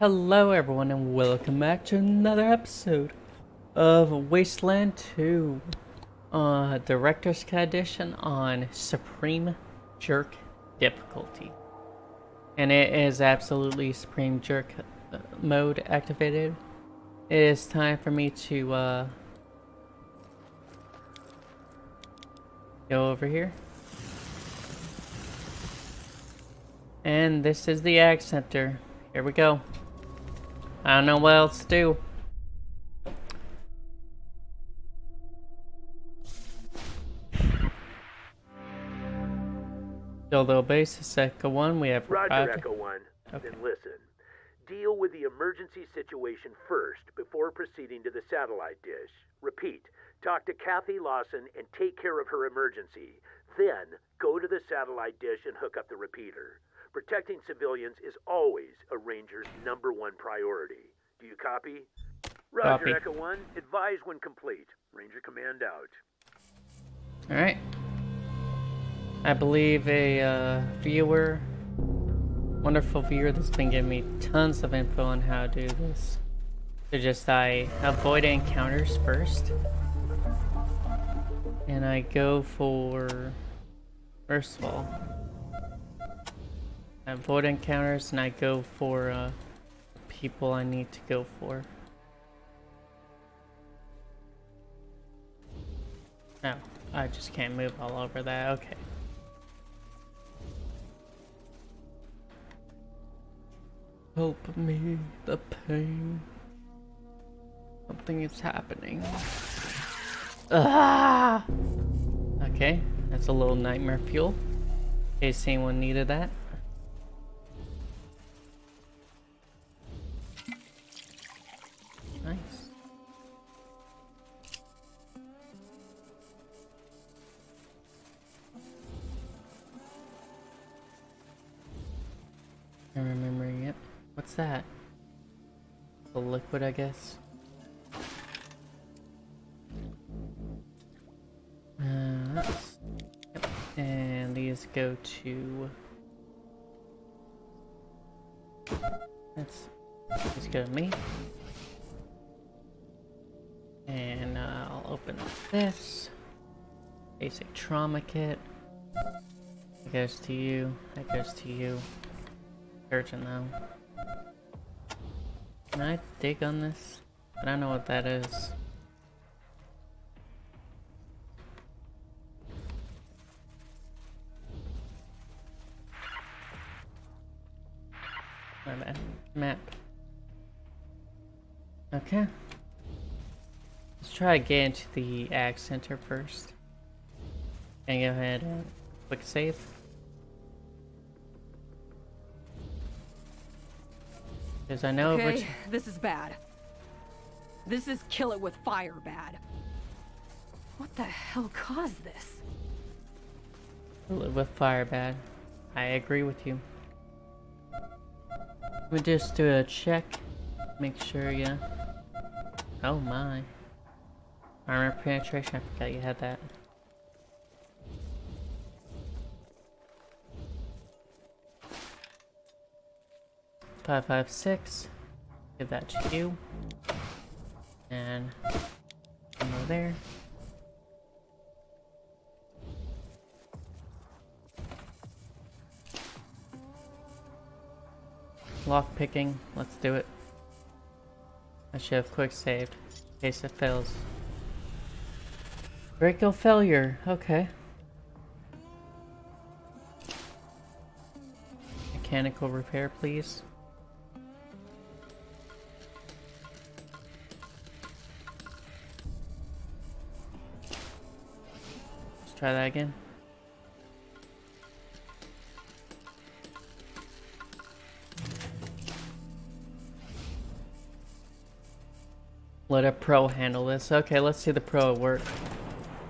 Hello everyone and welcome back to another episode of Wasteland 2 Director's Cut edition on Supreme Jerk Difficulty. And it is absolutely Supreme Jerk mode activated. It is time for me to go over here. And this is the Ag Center. Here we go. I don't know what else to do. Delta Base, Echo 1, we have... Roger, Echo 1. Okay. Then listen. Deal with the emergency situation first before proceeding to the satellite dish. Repeat. Talk to Kathy Lawson and take care of her emergency. Then, go to the satellite dish and hook up the repeater. Protecting civilians is always a Ranger's #1 priority. Do you copy? Roger, copy. Echo 1. Advise when complete. Ranger command out. Alright. I believe a wonderful viewer that's been giving me tons of info on how to do this. So just I avoid encounters first. And I go for... First of all... I avoid encounters and I go for people I need to go for. No, I just can't move all over that. Okay. Help me, the pain. Something is happening. Ah! Okay, that's a little nightmare fuel. In case anyone needed that. I'm remembering it. What's that? The liquid, I guess. Yep. And these go to... These go to me. And I'll open up this. Basic trauma kit. That goes to you. That goes to you. Searching though. Can I dig on this? I don't know what that is. My bad. Map. Okay. Let's try to get into the Ag Center first. And go ahead and quick save. Because I know okay, this is bad. This is kill it with fire bad. What the hell caused this? Kill it with fire bad. I agree with you. We just do a check. Make sure, yeah. Oh my. Armor penetration, I forgot you had that. Five, 556. Give that to you. And come over there. Lock picking. Let's do it. I should have quick saved in case it fails. Critical failure. Okay. Mechanical repair, please. Try that again. Let a pro handle this. Okay, let's see the pro at work.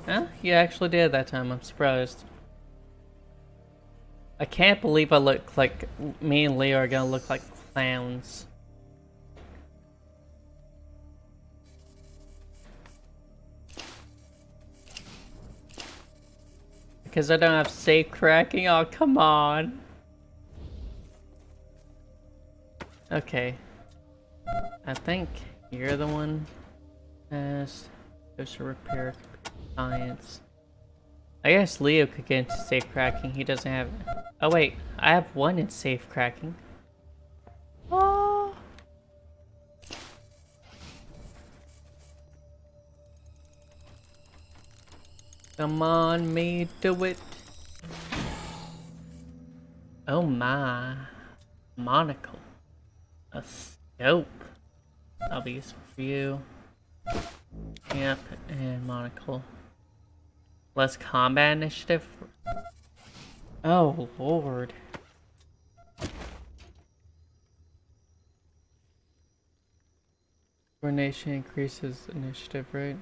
Huh? You actually did that time. I'm surprised. I can't believe I look like... Me and Leo are gonna look like clowns. Because I don't have safe cracking? Oh, come on. Okay. I think you're the one as goes to repair science. I guess Leo could get into safe cracking. He doesn't have. Oh wait, I have one in safe cracking. Oh. Come on, me, do it. Oh my, monocle, a scope. That'll be useful for you. Camp and monocle. Less combat initiative. Oh lord. Coordination increases initiative, right?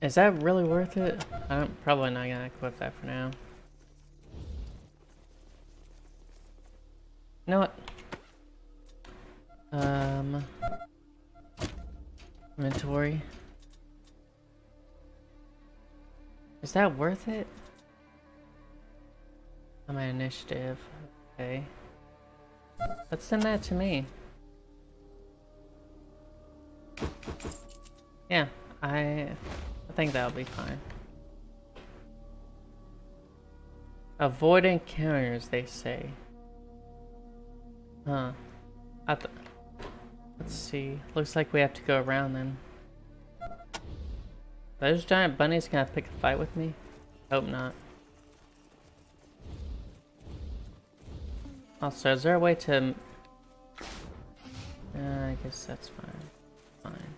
Is that really worth it? I'm probably not gonna equip that for now. You know what? Inventory. Is that worth it? I'm at initiative. Okay. Let's send that to me. Yeah, I think that'll be fine. Avoid encounters, they say. Huh. Let's see. Looks like we have to go around then. Are those giant bunnies gonna pick a fight with me? Hope not. Also, is there a way to... I guess that's fine. Fine.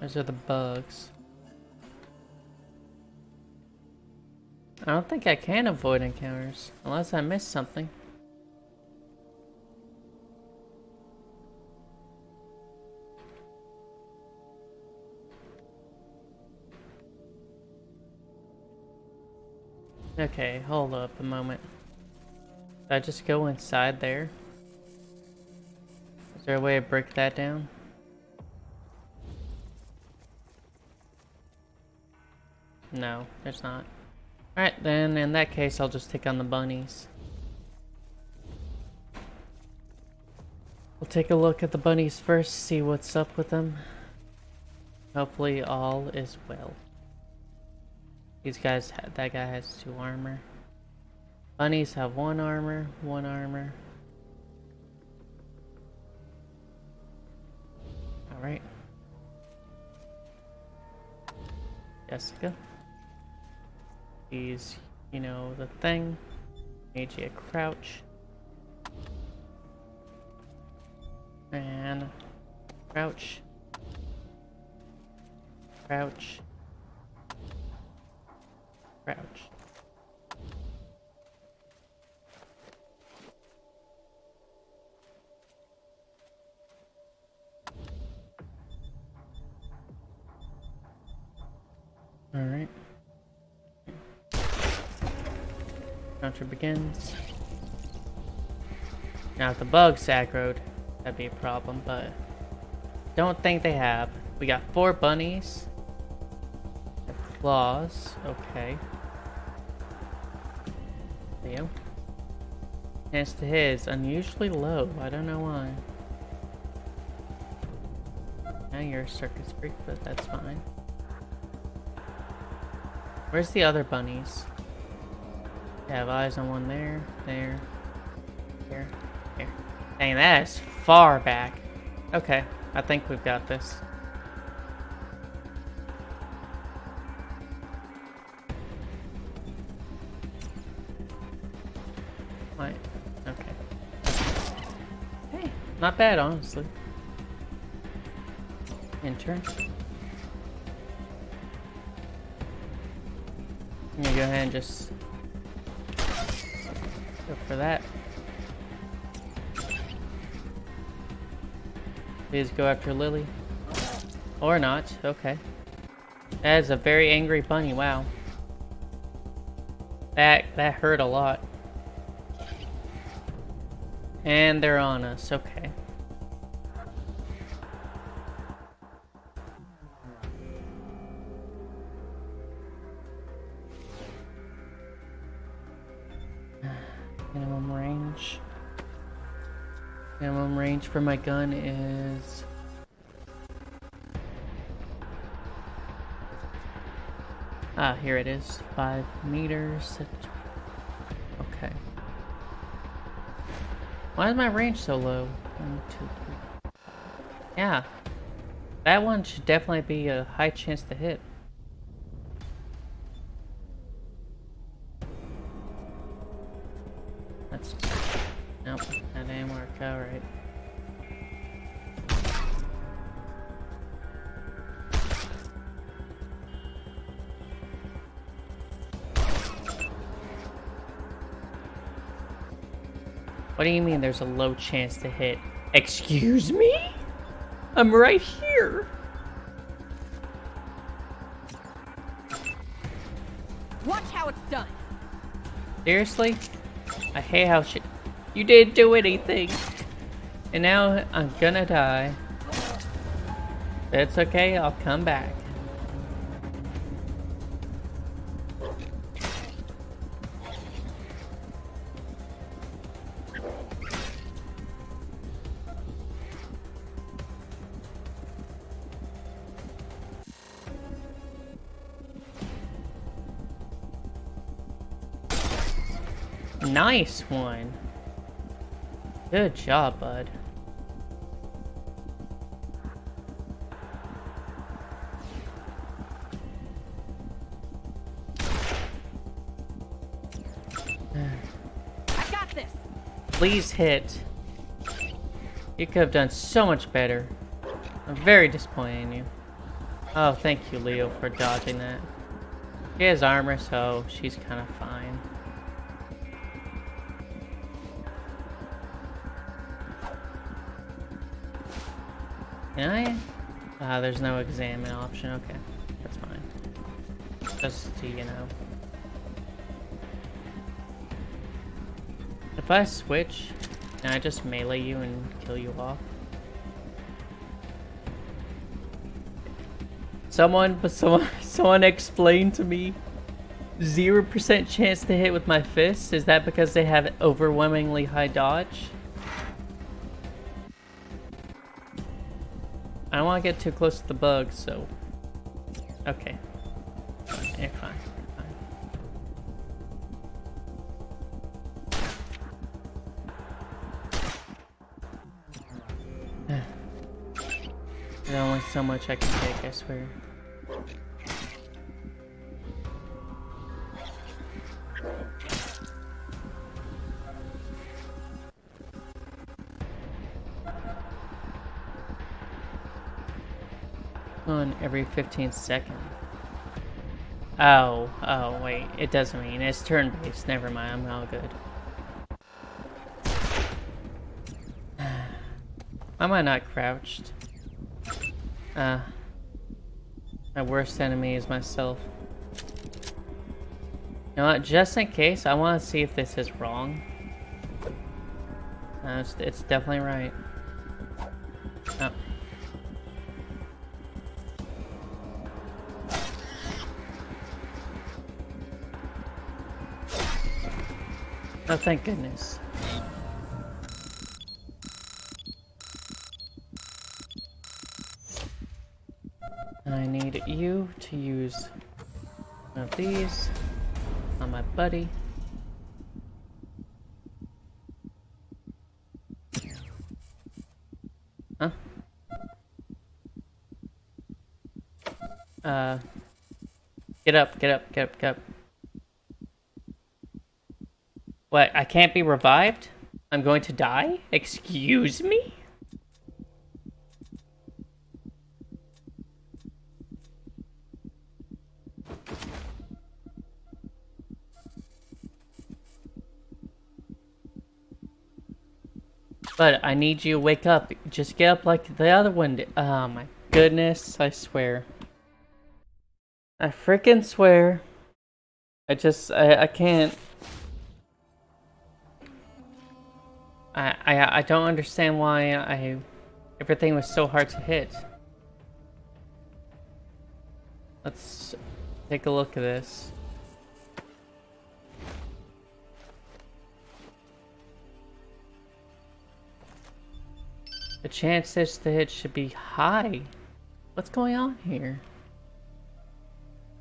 Those are the bugs. I don't think I can avoid encounters, unless I miss something. Okay, hold up a moment. Did I just go inside there? Is there a way to break that down? No, there's not. Alright then, in that case, I'll just take on the bunnies. We'll take a look at the bunnies first, see what's up with them. Hopefully all is well. These guys, that guy has 2 armor. Bunnies have 1 armor, 1 armor. Alright. Jessica. He's, you know, the thing. Made you crouch. And crouch. Crouch. Crouch. All right. Counter begins. Now if the bugs aggroed, that'd be a problem, but don't think they have. We got 4 bunnies. The claws, okay. Leo. Chance to hit is unusually low, I don't know why. Now you're a circus freak, but that's fine. Where's the other bunnies? I have eyes on one there, there, here, here. Dang, that is far back. Okay, I think we've got this. Right, okay. Hey, not bad, honestly. Enter. I'm gonna go ahead and just... for that. Please go after Lily. Or not, okay. That is a very angry bunny, wow. That hurt a lot. And they're on us, okay. Minimum range. Minimum range for my gun is... here it is. 5 meters. Okay. Why is my range so low? 1, 2, 3. Yeah. That one should definitely be a high chance to hit. That's... Nope. That didn't work out right. What do you mean there's a low chance to hit? Excuse me? I'm right here. Watch how it's done. Seriously? I hate how shit. You didn't do anything. And now I'm gonna die. That's okay, I'll come back. Nice one. Good job, bud. I got this. Please hit. You could have done so much better. I'm very disappointed in you. Oh, thank you, Leo, for dodging that. She has armor, so she's kind of fine. Can I? There's no examine option. Okay, that's fine. Just to, you know. If I switch, can I just melee you and kill you off? Someone explain to me. 0% chance to hit with my fists? Is that because they have overwhelmingly high dodge? I don't want to get too close to the bug, so... Okay. Yeah, fine. Fine. There's only so much I can take, I swear. Every 15 seconds. Oh, wait. It doesn't mean it's turn-based. Never mind. I'm all good. Why am I not crouched? My worst enemy is myself. You know what? Just in case, I want to see if this is wrong. No, it's definitely right. Oh. Oh, thank goodness. I need you to use one of these on my buddy. Huh? Get up, get up, get up, get up. What, I can't be revived? I'm going to die? Excuse me? But I need you to wake up. Just get up like the other one did. Oh my goodness, I swear. I freaking swear. I can't. I don't understand why everything was so hard to hit. Let's take a look at this. The chances to hit should be high. What's going on here?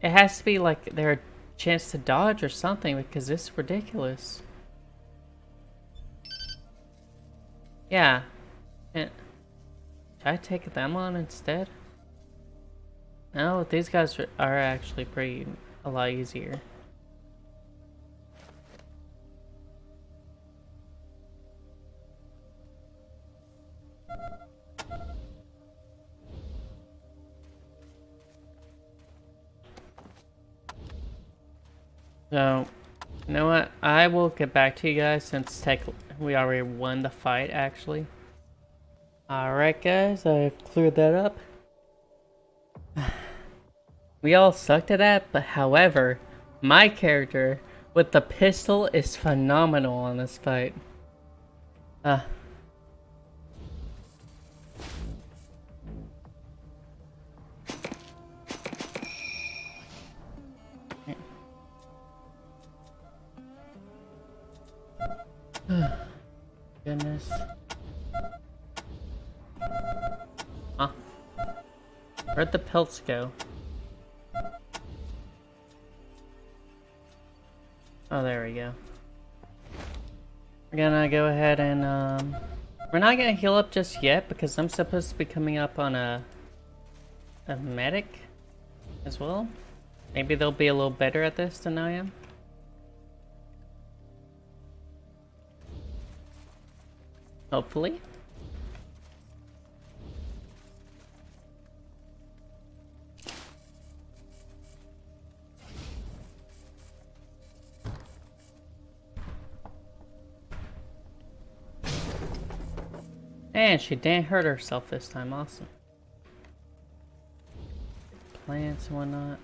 It has to be like there a chance to dodge or something because this is ridiculous. Yeah. Should I take them on instead? No, these guys are actually pretty a lot easier. So, you know what? I will get back to you guys since we already won the fight, actually. Alright guys, I've cleared that up. We all sucked at that, but however, my character with the pistol is phenomenal on this fight. Goodness. Huh? Where'd the pelts go? Oh, there we go. We're gonna go ahead and, we're not gonna heal up just yet because I'm supposed to be coming up on a medic as well. Maybe they'll be a little better at this than I am. Hopefully. And she didn't hurt herself this time, awesome. Plants and whatnot.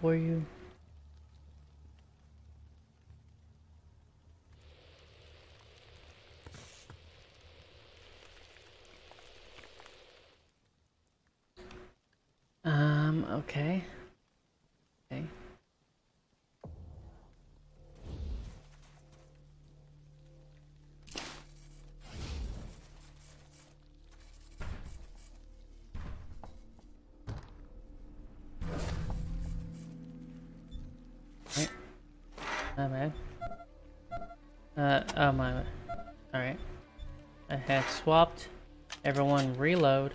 For you. Okay. Okay. My bad. Oh my bad. Alright. I had swapped. Everyone reload.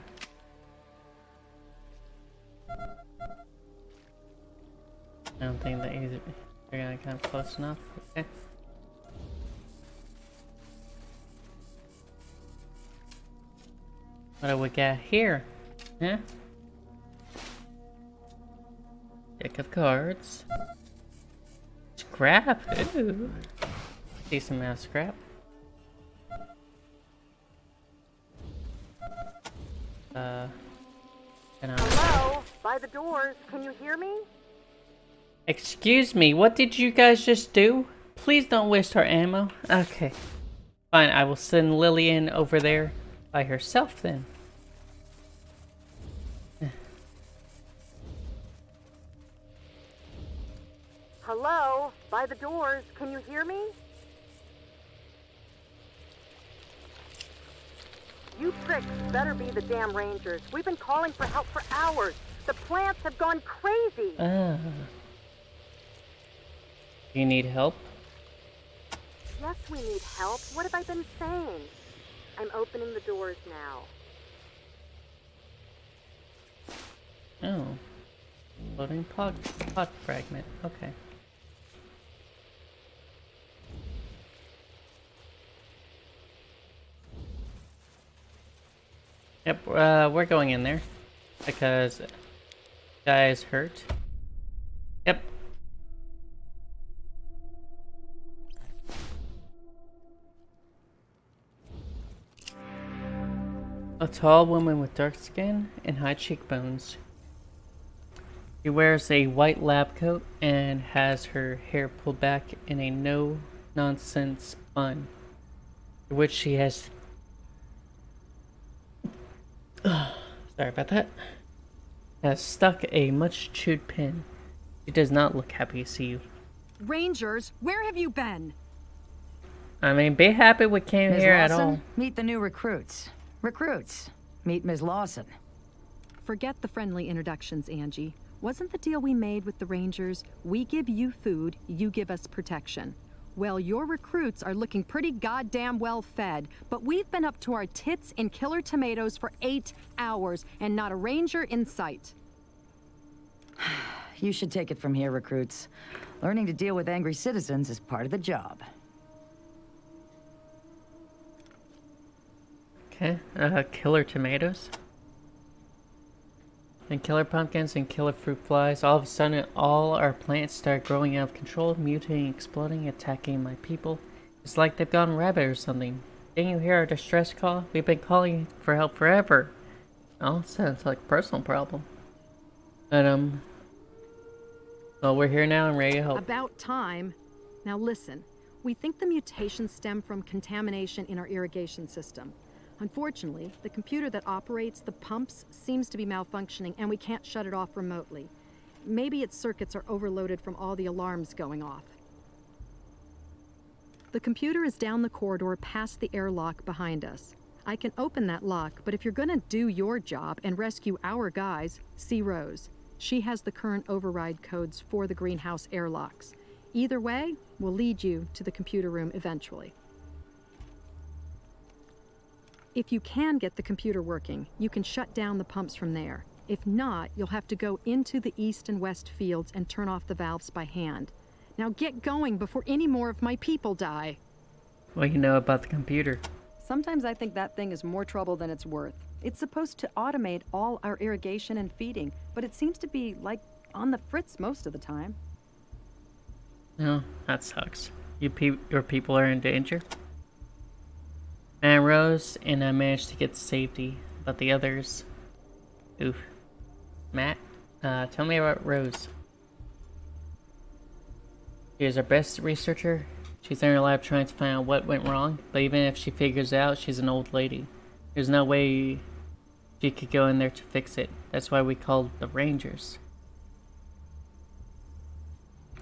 I don't think that either. They're gonna come close enough. Okay. What do we got here? Huh? Deck of cards. Scrap? Ooh. Decent amount of scrap. Hello? By the doors, can you hear me? Excuse me, what did you guys just do? Please don't waste our ammo. Okay. Fine, I will send Lillian over there by herself then. Hello? By the doors, can you hear me? You pricks better be the damn Rangers. We've been calling for help for hours. The plants have gone crazy. You need help? Yes, we need help. What have I been saying? I'm opening the doors now. Oh. Loading pod fragment. Okay. Yep, we're going in there because the guy is hurt. Yep. A tall woman with dark skin and high cheekbones. She wears a white lab coat and has her hair pulled back in a no-nonsense bun, which she has... Sorry about that. Has stuck a much-chewed pin. She does not look happy to see you. Rangers, where have you been? I mean, be happy we came Ms. here Lawson, at all. Meet the new recruits. Recruits, meet Ms. Lawson. Forget the friendly introductions, Angie. Wasn't the deal we made with the Rangers, we give you food, you give us protection? Well, your recruits are looking pretty goddamn well fed, but we've been up to our tits in killer tomatoes for 8 hours and not a Ranger in sight. You should take it from here, recruits. Learning to deal with angry citizens is part of the job. Okay, killer tomatoes. And killer pumpkins and killer fruit flies. All of a sudden, all our plants start growing out of control, mutating, exploding, attacking my people. It's like they've gone rabid or something. Didn't you hear our distress call? We've been calling for help forever. Oh, sounds like a personal problem. But, well, we're here now and ready to help. About time. Now listen. We think the mutations stem from contamination in our irrigation system. Unfortunately, the computer that operates the pumps seems to be malfunctioning and we can't shut it off remotely. Maybe its circuits are overloaded from all the alarms going off. The computer is down the corridor past the airlock behind us. I can open that lock, but if you're gonna do your job and rescue our guys, see Rose. She has the current override codes for the greenhouse airlocks. Either way, we'll lead you to the computer room eventually. If you can get the computer working, you can shut down the pumps from there. If not, you'll have to go into the east and west fields and turn off the valves by hand. Now get going before any more of my people die. What do you know about the computer? Sometimes I think that thing is more trouble than it's worth. It's supposed to automate all our irrigation and feeding, but it seems to be, like, on the fritz most of the time. No, that sucks. Your people are in danger. Man Rose, and I managed to get to safety, but the others... Oof. Matt, tell me about Rose. She is our best researcher. She's in her lab trying to find out what went wrong, but even if she figures out, she's an old lady. There's no way she could go in there to fix it. That's why we called the Rangers.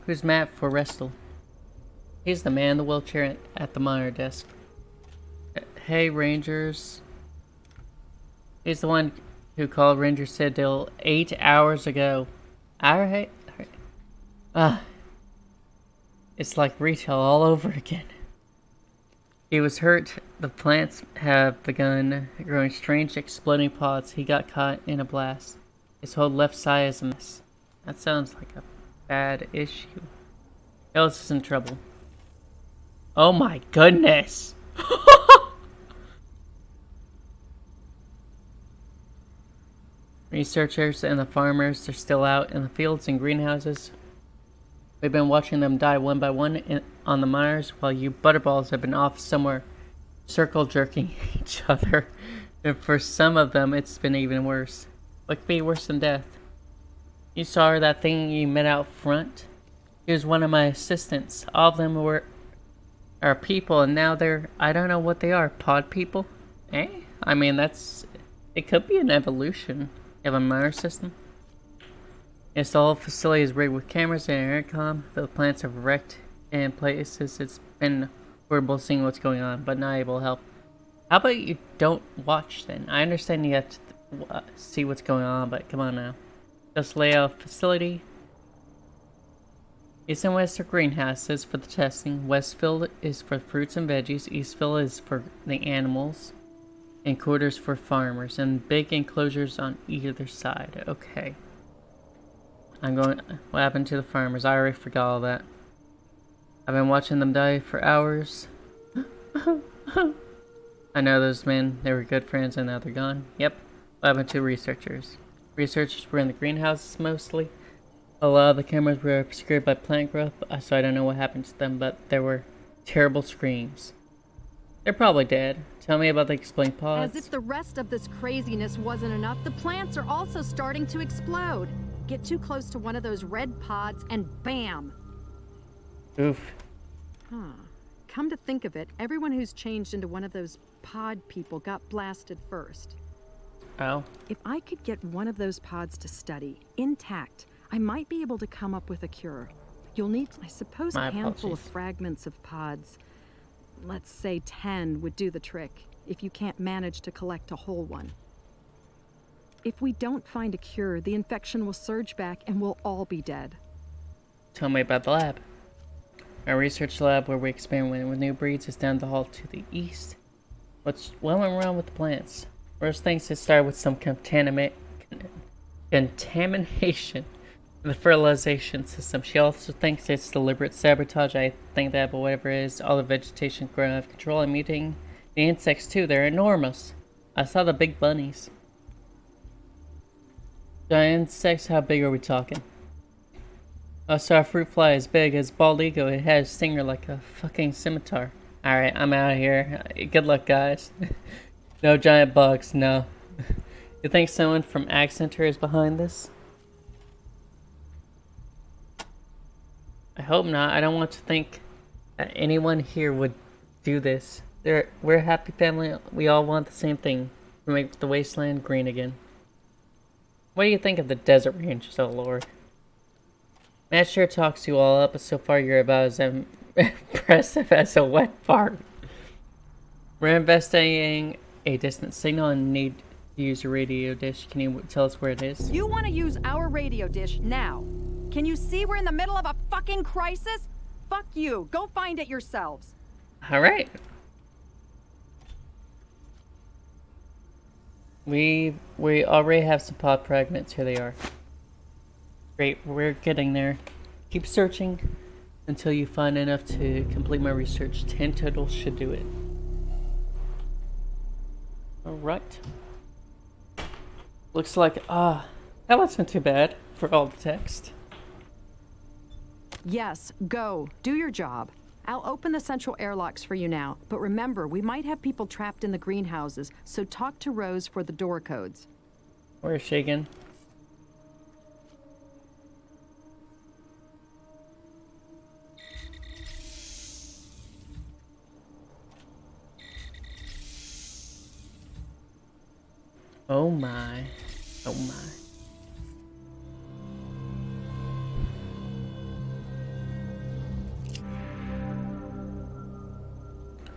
Who's Matt Forrestal? He's the man in the wheelchair at the monitor desk. Hey Rangers. He's the one who called Ranger Citadel 8 hours ago. Alright. It's like retail all over again. He was hurt. The plants have begun growing strange exploding pods. He got caught in a blast. His whole left side is a mess. That sounds like a bad issue. Alice is in trouble. Oh my goodness! Researchers and the farmers are still out in the fields and greenhouses. We've been watching them die one by one on the miners while you butterballs have been off somewhere circle jerking each other. And for some of them, it's been even worse. What could be worse than death? You saw her, that thing you met out front? She was one of my assistants. All of them were our people and now they're, I don't know what they are, pod people? Eh? I mean, that's, it could be an evolution. Have a monitor system. Yes, the whole facility is rigged with cameras and aircom. The plants are wrecked in places. It's been horrible seeing what's going on, but not able to help. How about you don't watch then? I understand you have to see what's going on, but come on now. Just lay out facility. East and West are greenhouses for the testing. Westfield is for fruits and veggies. Eastfield is for the animals. And quarters for farmers, and big enclosures on either side. Okay. I'm going... What happened to the farmers? I already forgot all that. I've been watching them die for hours. I know those men. They were good friends, and now they're gone. Yep. What happened to researchers? Researchers were in the greenhouses, mostly. A lot of the cameras were obscured by plant growth, so I don't know what happened to them, but there were terrible screams. They're probably dead. Tell me about the exploding pods. As if the rest of this craziness wasn't enough, the plants are also starting to explode. Get too close to one of those red pods and bam! Oof. Huh. Come to think of it, everyone who's changed into one of those pod people got blasted first. Oh. If I could get one of those pods to study, intact, I might be able to come up with a cure. You'll need, I suppose, a handful of fragments of pods. Let's say 10 would do the trick, if you can't manage to collect a whole one. If we don't find a cure, the infection will surge back and we'll all be dead. Tell me about the lab. Our research lab where we experiment with new breeds is down the hall to the east. What's well and wrong with the plants? First things to start with some contamination. The fertilization system. She also thinks it's deliberate sabotage. I think that, but whatever it is, all the vegetation grown out of control and mutating. The insects too, they're enormous. I saw the big bunnies. Giant insects, how big are we talking? I saw a fruit fly as big as bald eagle. It had a stinger like a fucking scimitar. Alright, I'm out of here. Good luck, guys. No giant bugs, no. You think someone from Ag Center is behind this? I hope not. I don't want to think that anyone here would do this. We're a happy family. We all want the same thing. To make the wasteland green again. What do you think of the desert range, oh lord? Matt sure talks you all up, but so far you're about as impressive as a wet fart. We're investigating a distant signal and need to use a radio dish. Can you tell us where it is? You want to use our radio dish now? Can you see we're in the middle of a fucking crisis? Fuck you. Go find it yourselves. All right. We already have some pod fragments. Here they are. Great. We're getting there. Keep searching until you find enough to complete my research. 10 total should do it. All right. Looks like, that wasn't too bad for all the text. Yes, go. Do your job. I'll open the central airlocks for you now, but remember, we might have people trapped in the greenhouses, so talk to Rose for the door codes. Where is she again? Oh my. Oh my.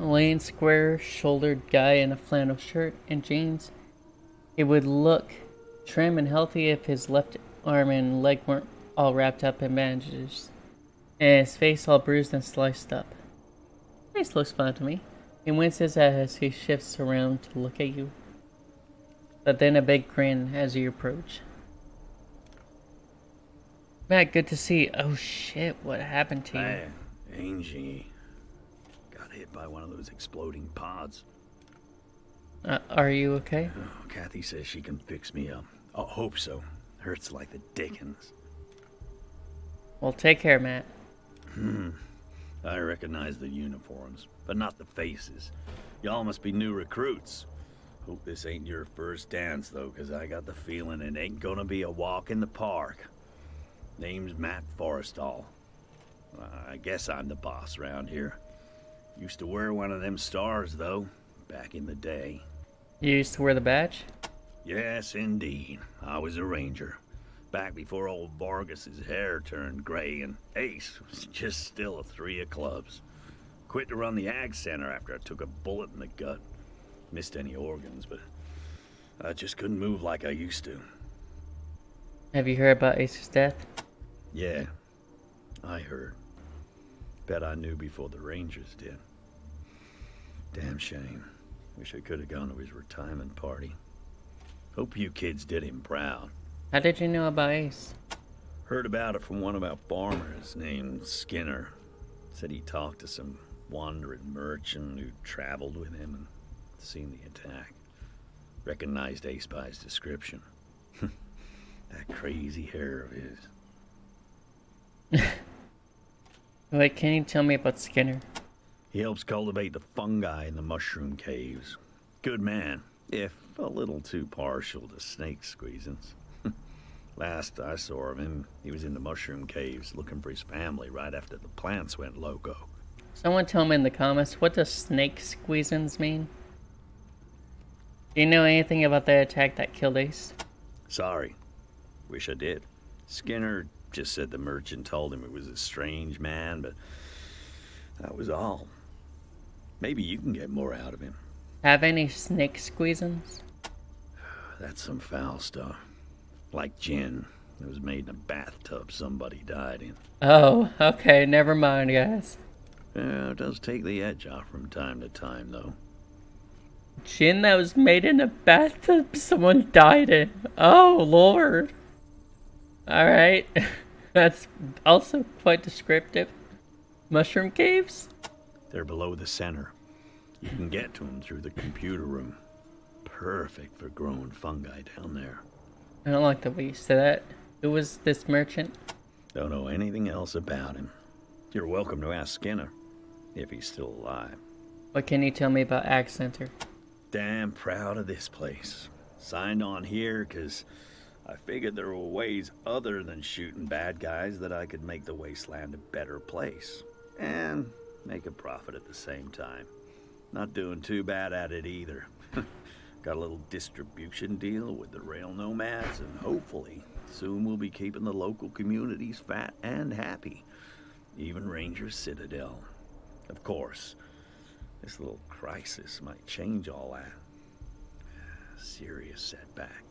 Lane, square-shouldered guy in a flannel shirt and jeans. He would look trim and healthy if his left arm and leg weren't all wrapped up in bandages, and his face all bruised and sliced up. Ace looks fine to me. He winces as he shifts around to look at you, but then a big grin as you approach. Matt, good to see you. Oh shit, what happened to you? Hi, Angie. Hit by one of those exploding pods. Are you okay? Oh, Kathy says she can fix me up. I hope so. Hurts like the dickens. Well, take care, Matt. I recognize the uniforms, but not the faces. Y'all must be new recruits. Hope this ain't your first dance, though, because I got the feeling it ain't gonna be a walk in the park. Name's Matt Forrestal. I guess I'm the boss around here. Used to wear one of them stars, though, back in the day. You used to wear the badge? Yes, indeed. I was a ranger. Back before old Vargas's hair turned gray and Ace was just still a 3 of clubs. Quit to run the Ag Center after I took a bullet in the gut. Missed any organs, but I just couldn't move like I used to. Have you heard about Ace's death? Yeah, I heard. Bet I knew before the Rangers did. Damn shame. Wish I could have gone to his retirement party. Hope you kids did him proud. How did you know about Ace? Heard about it from one of our farmers named Skinner. Said he talked to some wandering merchant who traveled with him and seen the attack. Recognized Ace by his description. That crazy hair of his. Wait, can you tell me about Skinner? He helps cultivate the fungi in the mushroom caves. Good man, if a little too partial to snake squeezings. Last I saw of him, he was in the mushroom caves looking for his family right after the plants went loco. Someone tell me in the comments, what does snake squeezins mean? Do you know anything about the attack that killed Ace? Sorry. Wish I did. Skinner just said the merchant told him it was a strange man, but that was all. Maybe you can get more out of him. Have any snake squeezins? That's some foul stuff. Like gin. It was made in a bathtub somebody died in. Oh, okay. Never mind, guys. Yeah, it does take the edge off from time to time, though. Gin that was made in a bathtub someone died in. Oh, Lord. Alright. That's also quite descriptive. Mushroom caves? They're below the center. You can get to them through the computer room. Perfect for growing fungi down there. I don't like the way you said that. Who was this merchant? Don't know anything else about him. You're welcome to ask Skinner, if he's still alive. What can you tell me about Ag Center? Damn proud of this place. Signed on here because I figured there were ways other than shooting bad guys that I could make the wasteland a better place. And make a profit at the same time. Not doing too bad at it either. Got a little distribution deal with the rail nomads, and hopefully soon we'll be keeping the local communities fat and happy. Even Ranger Citadel. Of course, this little crisis might change all that. Serious setback.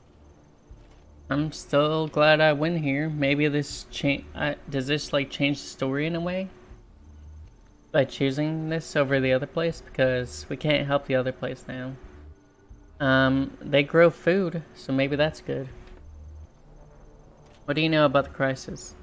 I'm still glad I went here. Maybe this does this change the story in a way? By choosing this over the other place, because we can't help the other place now. They grow food, so maybe that's good. What do you know about the crisis?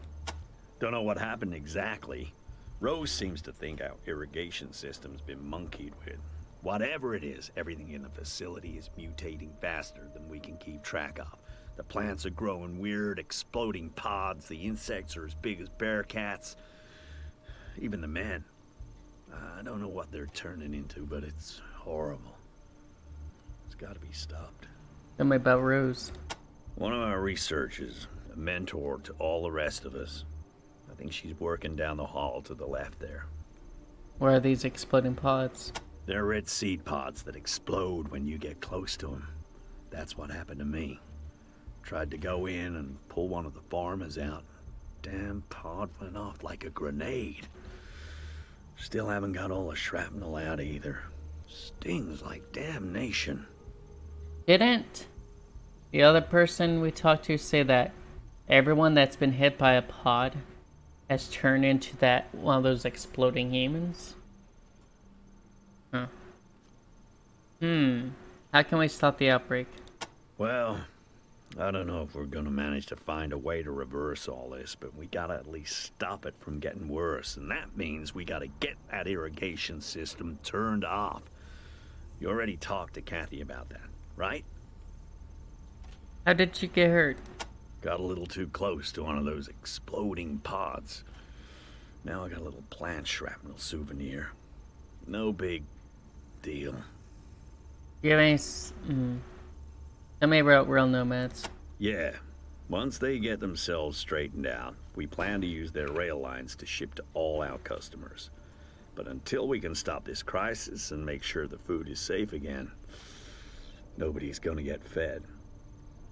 Don't know what happened exactly. Rose seems to think our irrigation system's been monkeyed with. Whatever it is, everything in the facility is mutating faster than we can keep track of. The plants are growing weird, exploding pods, the insects are as big as bear cats. Even the men. I don't know what they're turning into, but it's horrible. It's gotta be stopped. Tell me about Rose. One of our researchers, a mentor to all the rest of us. I think she's working down the hall to the left there. Where are these exploding pods? They're red seed pods that explode when you get close to them. That's what happened to me. Tried to go in and pull one of the farmers out. Damn pod went off like a grenade. Still haven't got all the shrapnel out either. Stings like damnation. Didn't the other person we talked to say that everyone that's been hit by a pod has turned into that one of those exploding humans? Huh. How can we stop the outbreak? Well, I don't know if we're gonna manage to find a way to reverse all this, but we gotta at least stop it from getting worse, and that means we gotta get that irrigation system turned off. You already talked to Kathy about that, right? How did she get hurt? Got a little too close to one of those exploding pods. Now I got a little plant shrapnel souvenir. No big deal. You have any... Tell me about real nomads. Yeah. Once they get themselves straightened out, we plan to use their rail lines to ship to all our customers. But until we can stop this crisis and make sure the food is safe again, nobody's gonna get fed.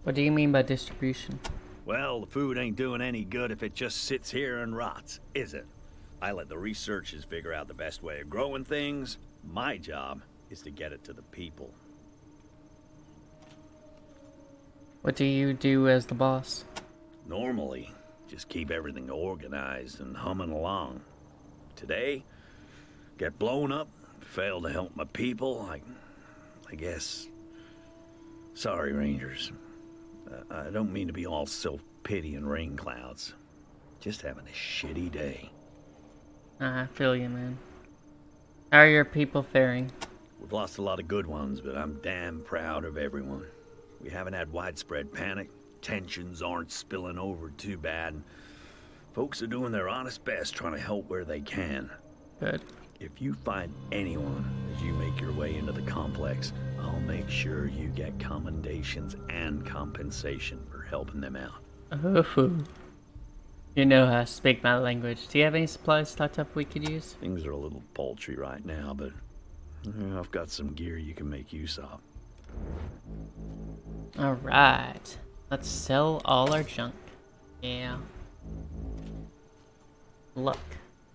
What do you mean by distribution? Well, the food ain't doing any good if it just sits here and rots, is it? I let the researchers figure out the best way of growing things. My job is to get it to the people. What do you do as the boss? Normally, just keep everything organized and humming along. Today, get blown up, fail to help my people, I guess. Sorry, Rangers. I don't mean to be all self-pity and rain clouds. Just having a shitty day. I feel you, man. How are your people faring? We've lost a lot of good ones, but I'm damn proud of everyone. We haven't had widespread panic, tensions aren't spilling over too bad. Folks are doing their honest best trying to help where they can. Good. If you find anyone as you make your way into the complex, I'll make sure you get commendations and compensation for helping them out. Oh, you know how to speak my language. Do you have any supplies stocked up we could use? Things are a little paltry right now, but I've got some gear you can make use of. Alright. Let's sell all our junk. Yeah. Look.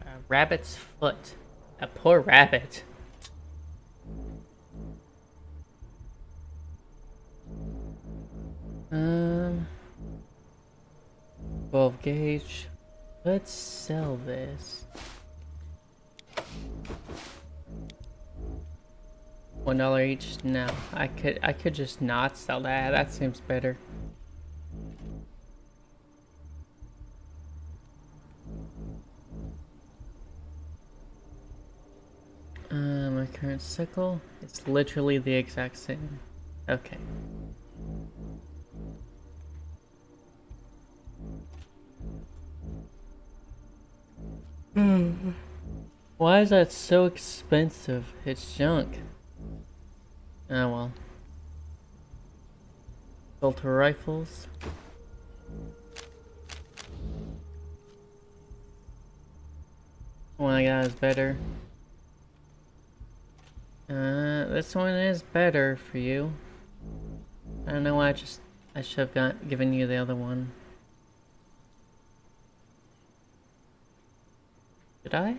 A rabbit's foot. A poor rabbit. Um, 12 gauge. Let's sell this. 1 dollar each? No. I could just not sell that. That seems better. My current sickle? It's literally the exact same. Okay. Why is that so expensive? It's junk. Oh well. Delta rifles. One I got is better. This one is better for you. I don't know why I should have given you the other one. Did I?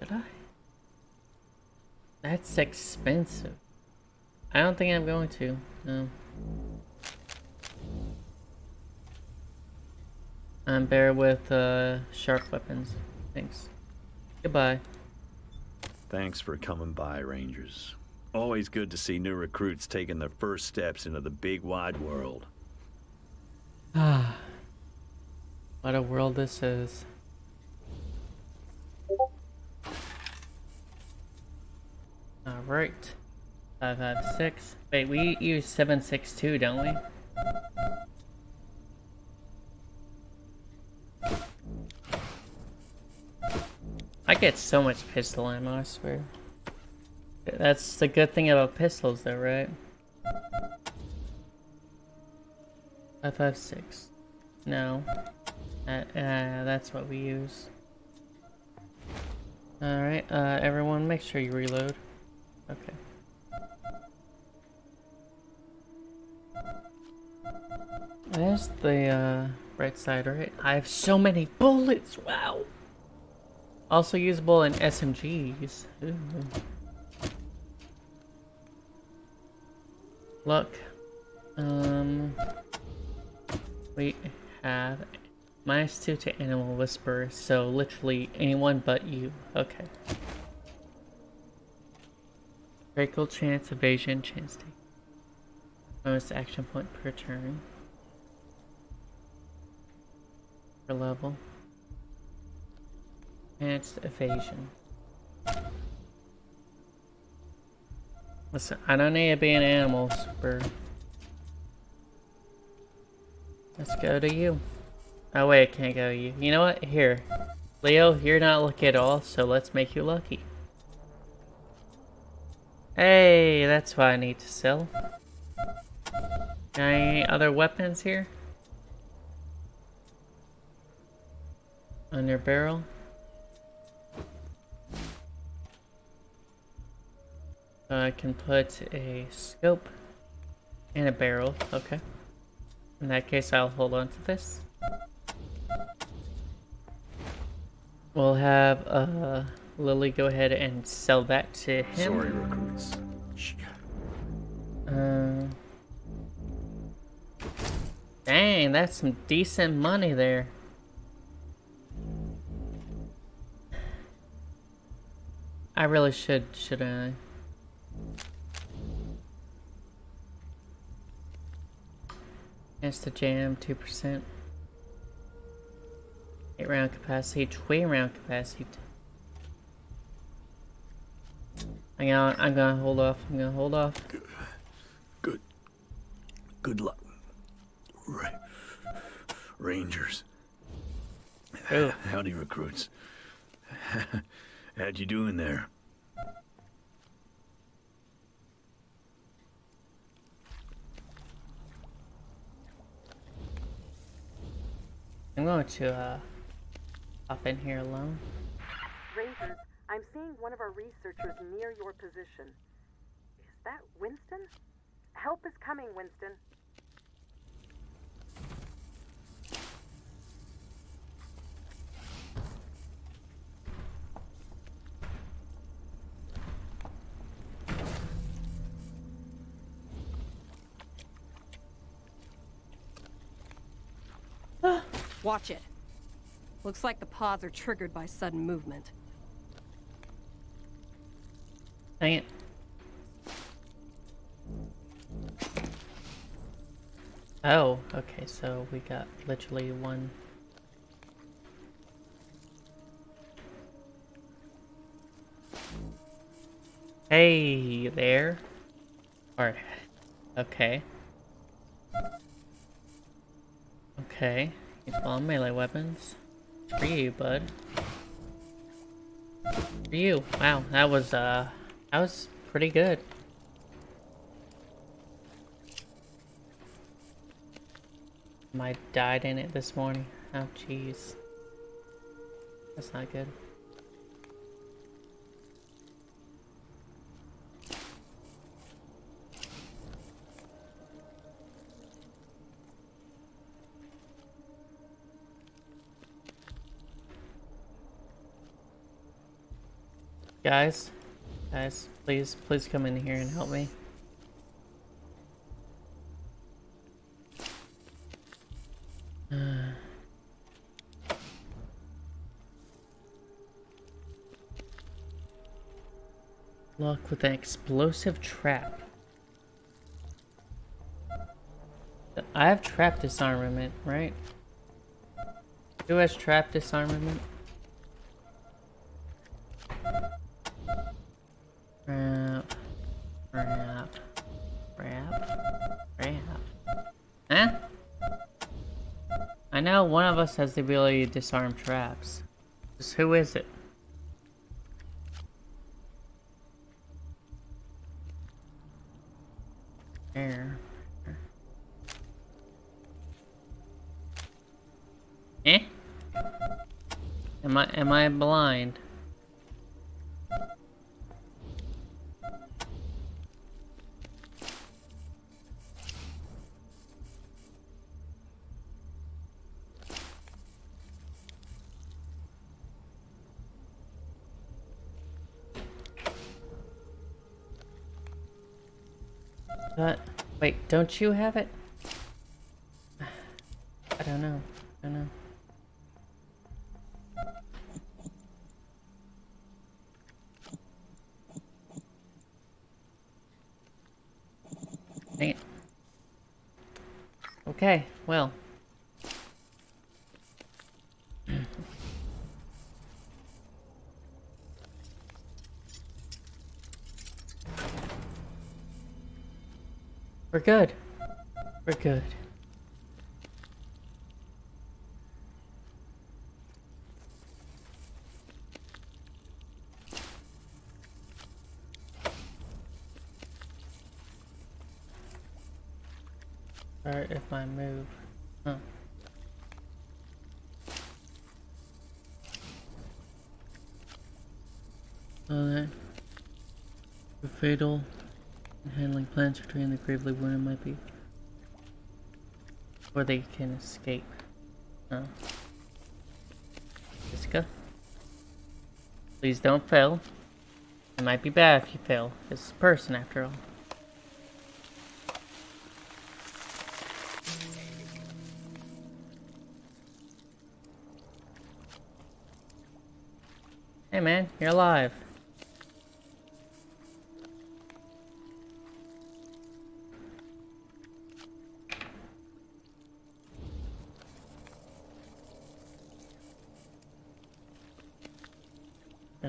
Did I? That's expensive. I don't think I'm going to. No. I'm better with sharp weapons. Thanks. Goodbye. Thanks for coming by, Rangers. Always good to see new recruits taking their first steps into the big wide world. Ah. What a world this is. Alright. 556. Wait, we use 762, don't we? I get so much pistol ammo, I swear. That's the good thing about pistols, though, right? 556. No. That's what we use. Alright, everyone, make sure you reload. Okay. There's the right side, right? I have so many bullets! Wow! Also usable in SMGs. Ooh. Look. We have -2 to animal whisper, so literally anyone but you. Okay. Critical chance, evasion, chance take. Bonus action point per turn. Per level. Chance evasion. Listen, I don't need to be an animal whisperer. Let's go to you. Oh wait, I can't go to you. You know what? Here. Leo, you're not lucky at all, so let's make you lucky. Hey, that's what I need to sell. Any other weapons here? Under barrel. So I can put a scope and a barrel. Okay. In that case, I'll hold on to this. We'll have Lily go ahead and sell that to him. Sorry, recruits. Dang, that's some decent money there. I really should I? Chance to jam, 2%. 8-round capacity, 20-round capacity. Hang on, I'm gonna hold off. I'm gonna hold off. Good luck, Rangers. Ooh. Howdy, recruits. How'd you doing there? I'm going to hop in here alone. Rangers, I'm seeing one of our researchers near your position. Is that Winston? Help is coming, Winston. Watch it. Looks like the pods are triggered by sudden movement. Dang it. Oh, okay, so we got literally one. Hey there. Alright. Okay. Okay. All melee weapons. For you, bud. For you. Wow, that was pretty good. I died in it this morning. Oh, jeez. That's not good. Guys, please come in here and help me. Locked with an explosive trap. I have trap disarmament, right? Who has trap disarmament? I know one of us has the ability to disarm traps. Just who is it? There. Eh? Am I blind? Wait, don't you have it? I don't know. I don't know. Dang it. Okay, well. We're good. We're good. Sorry if I move. Huh. Alright. The fatal. Handling plants between the gravely wounded might be. Or they can escape. Oh. Jessica? Please don't fail. It might be bad if you fail. This is a person after all. Hey man, you're alive.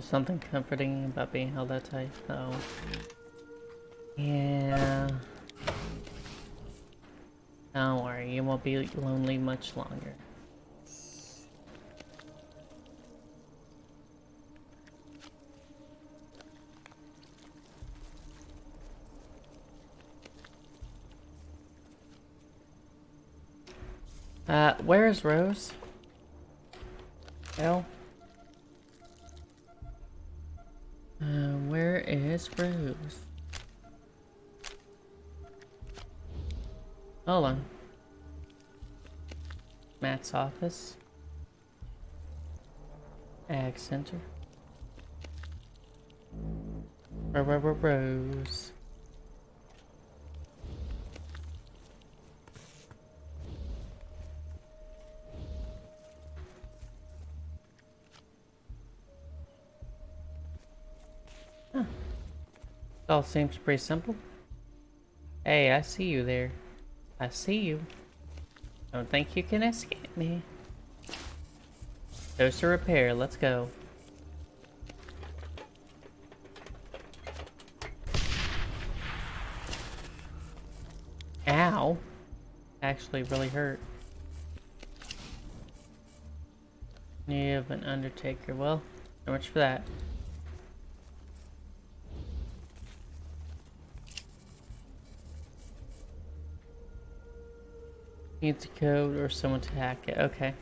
Something comforting about being held that tight, though. Yeah. Don't worry, you won't be lonely much longer. Where is Rose? hell? Where is Rose? Hold on. Matt's office. Ag Center. Rose. Huh. It all seems pretty simple. Hey, I see you there. I see you. Don't think you can escape me. There's a repair. Let's go. Ow. Actually really hurt. You have an undertaker. Well, so much for that. Needs a code or someone to hack it. Okay.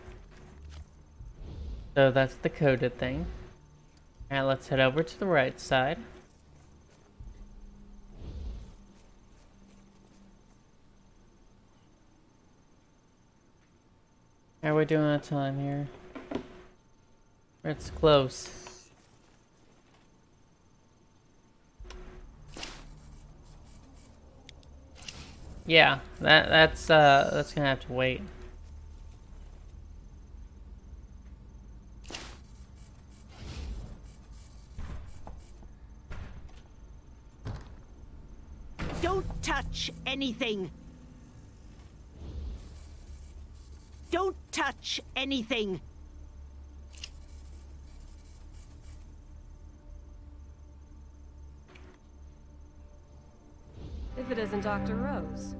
So that's the coded thing. Alright, let's head over to the right side. How are we doing on time here? It's close. Yeah, that's gonna have to wait. Don't touch anything. Don't touch anything. If it isn't Dr. Rose.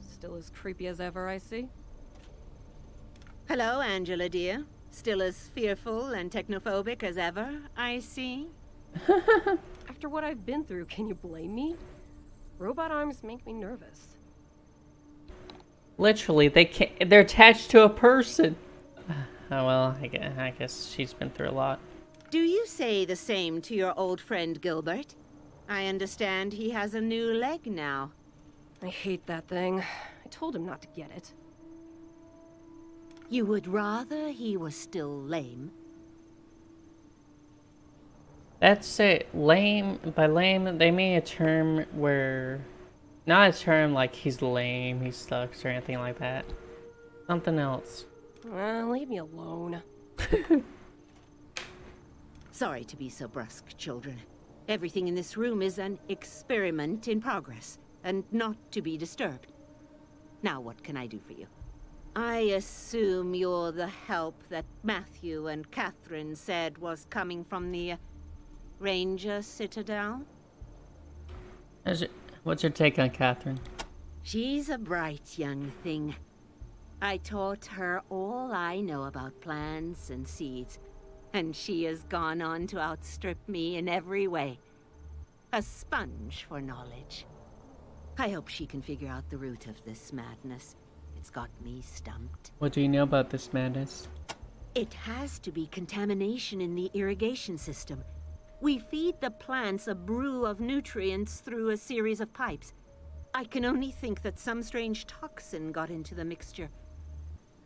Still as creepy as ever, I see. Hello, Angela, dear. Still as fearful and technophobic as ever, I see. After what I've been through, can you blame me? Robot arms make me nervous. Literally, they can't, they're attached to a person. Oh, well, I guess she's been through a lot. Do you say the same to your old friend Gilbert? I understand he has a new leg now. I hate that thing. I told him not to get it. You would rather he was still lame? That's it. Lame. By lame, they mean a term where... Not a term like he's lame, he sucks, or anything like that. Something else. Leave me alone. Sorry to be so brusque, children. Everything in this room is an experiment in progress, and not to be disturbed. Now what can I do for you? I assume you're the help that Matthew and Catherine said was coming from the... Ranger Citadel? What's your take on Catherine? She's a bright young thing. I taught her all I know about plants and seeds, and she has gone on to outstrip me in every way. A sponge for knowledge. I hope she can figure out the root of this madness. It's got me stumped. What do you know about this madness? It has to be contamination in the irrigation system. We feed the plants a brew of nutrients through a series of pipes. I can only think that some strange toxin got into the mixture.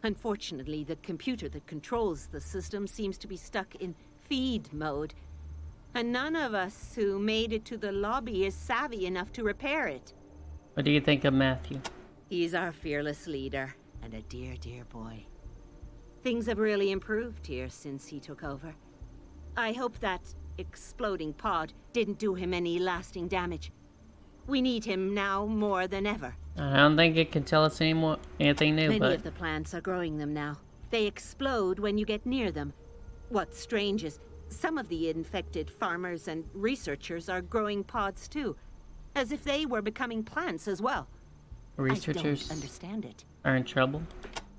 Unfortunately, the computer that controls the system seems to be stuck in feed mode, and none of us who made it to the lobby is savvy enough to repair it. What do you think of Matthew? He's our fearless leader, and a dear, dear boy. Things have really improved here since he took over. I hope that... exploding pod didn't do him any lasting damage. We need him now more than ever. I don't think it can tell us anything new. Many of the plants are growing them now. They explode when you get near them. What's strange is some of the infected farmers and researchers are growing pods too, as if they were becoming plants as well. Researchers, I don't understand it. Are in trouble.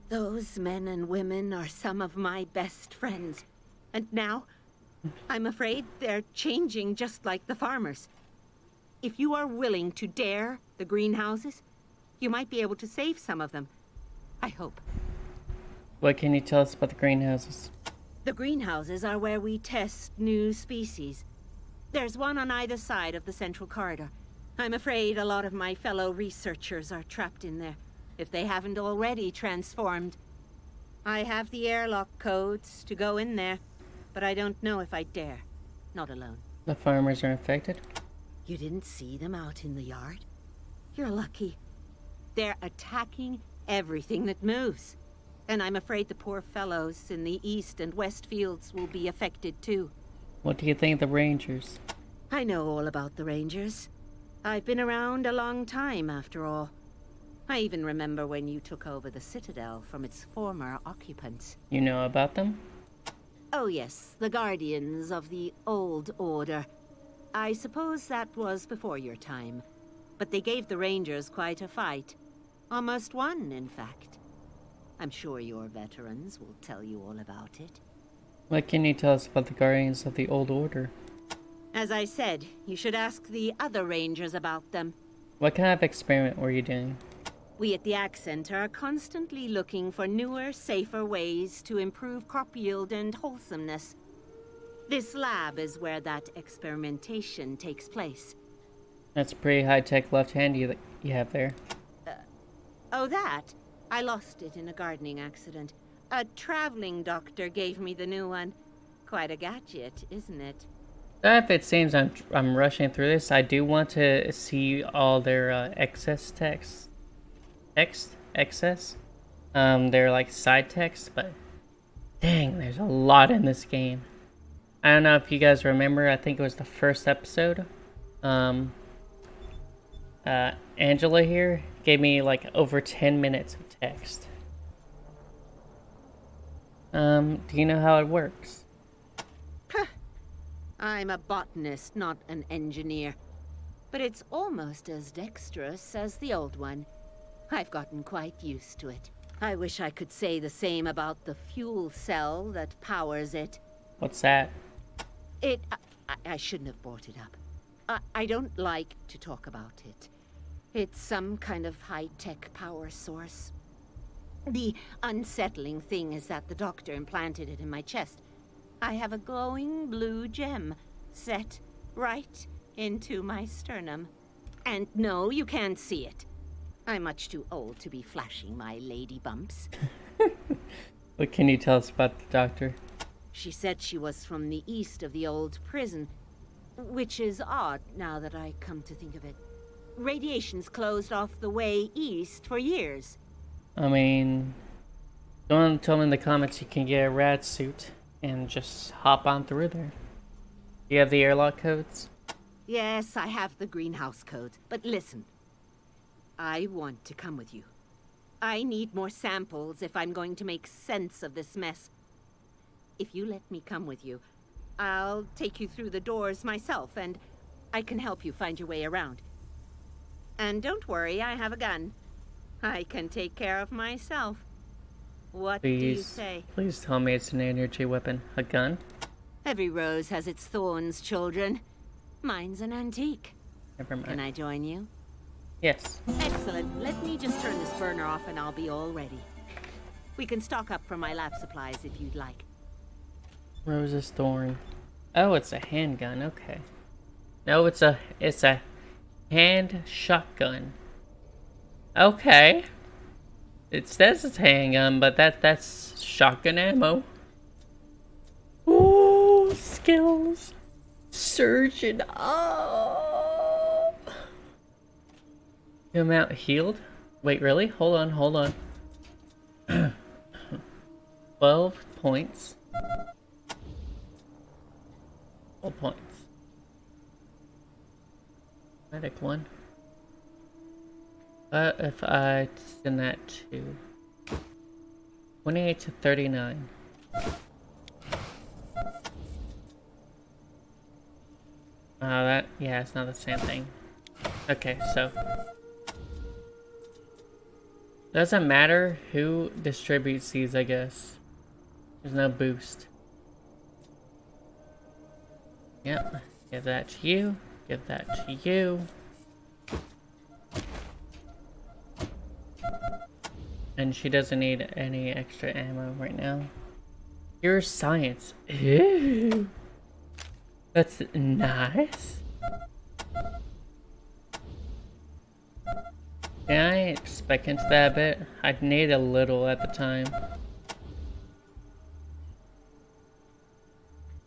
Those men and women are some of my best friends, and now I'm afraid they're changing just like the farmers. If you are willing to dare the greenhouses, you might be able to save some of them. I hope. What can you tell us about the greenhouses? The greenhouses are where we test new species. There's one on either side of the central corridor. I'm afraid a lot of my fellow researchers are trapped in there, if they haven't already transformed. I have the airlock codes to go in there, but I don't know if I dare. Not alone. The farmers are infected? You didn't see them out in the yard? You're lucky. They're attacking everything that moves. And I'm afraid the poor fellows in the east and west fields will be affected too. What do you think of the Rangers? I know all about the Rangers. I've been around a long time, after all. I even remember when you took over the Citadel from its former occupants. You know about them? Oh yes, the Guardians of the Old Order. I suppose that was before your time. But they gave the Rangers quite a fight. Almost won, in fact. I'm sure your veterans will tell you all about it. What can you tell us about the Guardians of the Old Order? As I said, you should ask the other Rangers about them. What kind of experiment were you doing? We at the Ag Center are constantly looking for newer, safer ways to improve crop yield and wholesomeness. This lab is where that experimentation takes place. That's pretty high-tech left-hand you have there. Oh, that? I lost it in a gardening accident. A traveling doctor gave me the new one. Quite a gadget, isn't it? If it seems I'm rushing through this, I do want to see all their excess text. Excess? They're like side text, but dang, there's a lot in this game. I don't know if you guys remember, I think it was the first episode. Angela here gave me like over 10 minutes of text. Do you know how it works? I'm a botanist, not an engineer. But it's almost as dexterous as the old one. I've gotten quite used to it. I wish I could say the same about the fuel cell that powers it. What's that? I shouldn't have brought it up. I don't like to talk about it. It's some kind of high-tech power source. The unsettling thing is that the doctor implanted it in my chest. I have a glowing blue gem set right into my sternum. And no, you can't see it. I'm much too old to be flashing my lady bumps. What can you tell us about the doctor? She said she was from the east of the old prison. Which is odd, now that I come to think of it. Radiation's closed off the way east for years. I mean... Someone told me in the comments you can get a rad suit and just hop on through there. Do you have the airlock codes? Yes, I have the greenhouse codes. But listen, I want to come with you. I need more samples if I'm going to make sense of this mess. If you let me come with you, I'll take you through the doors myself, and I can help you find your way around. And don't worry, I have a gun. I can take care of myself. What do you say? Please tell me it's an energy weapon. A gun? Every rose has its thorns, children. Mine's an antique. Never mind. Can I join you? Yes. Excellent. Let me just turn this burner off and I'll be all ready. We can stock up for my lab supplies if you'd like. Rose's thorn. Oh, it's a handgun. Okay. No, it's a hand shotgun. Okay. It says it's handgun, but that's shotgun ammo. Ooh, skills. Surgeon. Oh. Come out healed. Wait, really? Hold on. 12 points. Points. Medic one. But if I send that to 28 to 39. Yeah, it's not the same thing. Okay, so doesn't matter who distributes these, I guess. There's no boost. Yep, give that to you, give that to you. And she doesn't need any extra ammo right now. Pure science. Ew. That's nice. Can I spec into that a bit? I'd need a little at the time.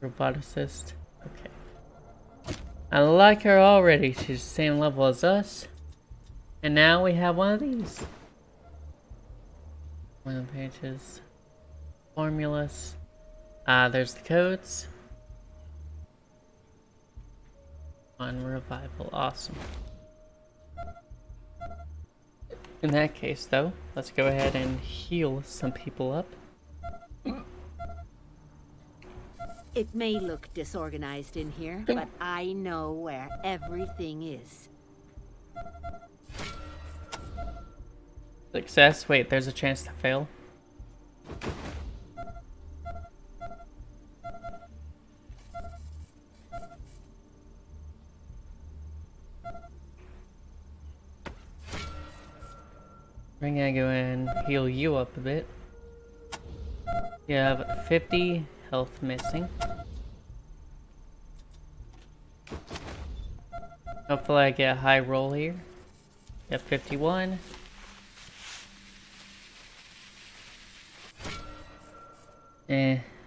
Roboticist. Okay. I like her already. She's the same level as us. And now we have one of these. One of the pages. Formulas. There's the codes. On revival. Awesome. In that case, though, let's go ahead and heal some people up. It may look disorganized in here, but I know where everything is. Success? Wait, there's a chance to fail. We're gonna go in, heal you up a bit. You have 50 health missing. Hopefully I get a high roll here. You have 51.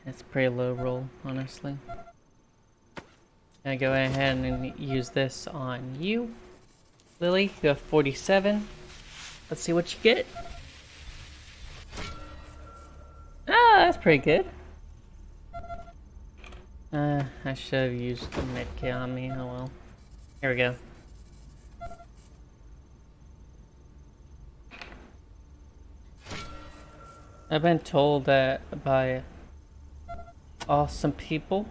That's a pretty low roll, honestly. I go ahead and use this on you. Lily, you have 47. Let's see what you get. Ah, that's pretty good. I should have used the med kit on me. Oh well. Here we go. I've been told that by awesome people,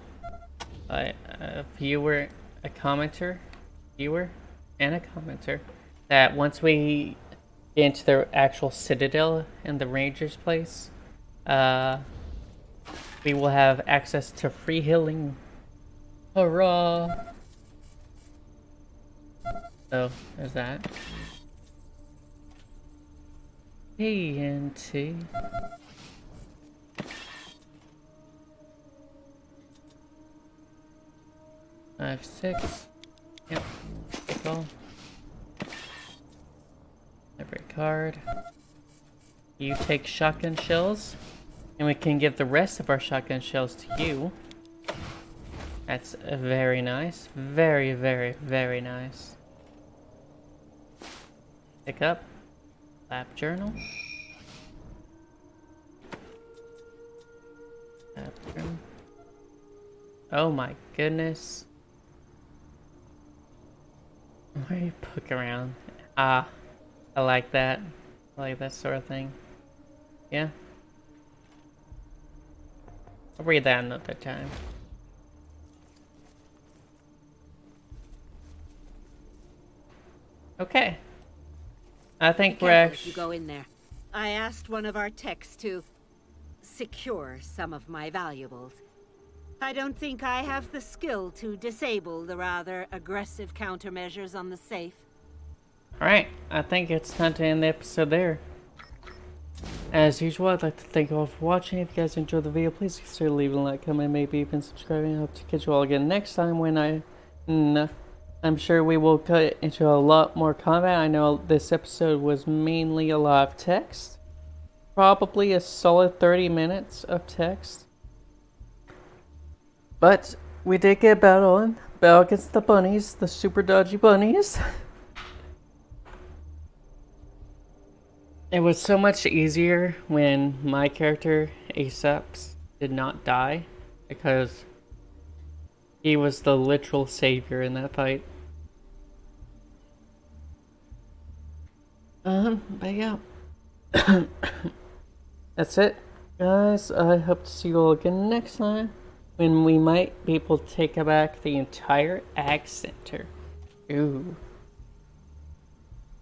by a viewer, a commenter, that once we get into the actual Citadel and the Ranger's place, we will have access to free healing. Hurrah! So, there's that. TNT. Five, six. Yep. Cool. Every card. You take shotgun shells, and we can give the rest of our shotgun shells to you. That's very nice. Very, very, very nice. Pick up. Lab journal. Lab journal. Oh my goodness. Why do you poke around? Ah, I like that. I like that sort of thing. Yeah. I'll read that another time. Okay. I think we're actually... go in there. I asked one of our techs to secure some of my valuables. I don't think I have the skill to disable the rather aggressive countermeasures on the safe. Alright, I think it's time to end the episode there. As usual, I'd like to thank you all for watching. If you guys enjoyed the video, please consider leaving a like, comment, maybe even subscribing. I hope to catch you all again next time when I'm sure we will cut into a lot more combat. I know this episode was mainly a lot of text. Probably a solid 30 minutes of text. But we did get battle in. Battle against the bunnies. The super dodgy bunnies. It was so much easier when my character, Asapps, did not die. Because he was the literal savior in that fight. But yeah. That's it, guys. I hope to see you all again next time, when we might be able to take back the entire Ag Center. Ooh.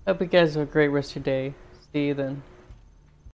Hope you guys have a great rest of your day. See you then.